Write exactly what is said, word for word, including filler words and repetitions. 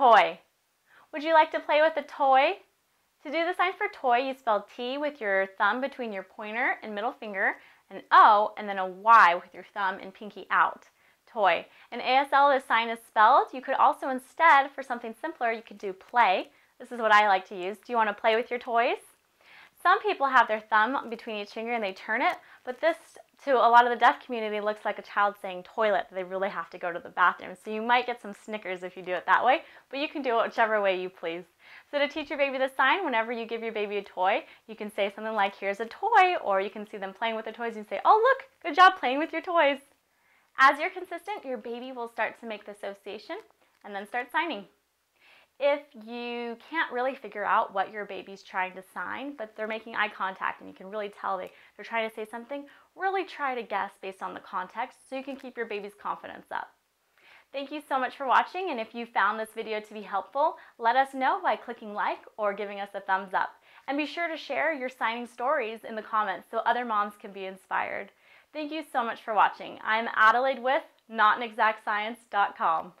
Toy. Would you like to play with a toy? To do the sign for toy, you spell T with your thumb between your pointer and middle finger, an O, and then a Y with your thumb and pinky out. Toy. In A S L, this sign is spelled. You could also instead, for something simpler, you could do play. This is what I like to use. Do you want to play with your toys? Some people have their thumb between each finger and they turn it, but this, to a lot of the deaf community, looks like a child saying toilet. They really have to go to the bathroom. So you might get some snickers if you do it that way, but you can do it whichever way you please. So to teach your baby the sign, whenever you give your baby a toy, you can say something like, here's a toy, or you can see them playing with the toys and say, oh look, good job playing with your toys. As you're consistent, your baby will start to make the association and then start signing. If you can't really figure out what your baby's trying to sign, but they're making eye contact and you can really tell they, they're trying to say something, really try to guess based on the context so you can keep your baby's confidence up. Thank you so much for watching, and if you found this video to be helpful, let us know by clicking like or giving us a thumbs up. And be sure to share your signing stories in the comments so other moms can be inspired. Thank you so much for watching. I'm Adelaide with Not An Exact Science dot com.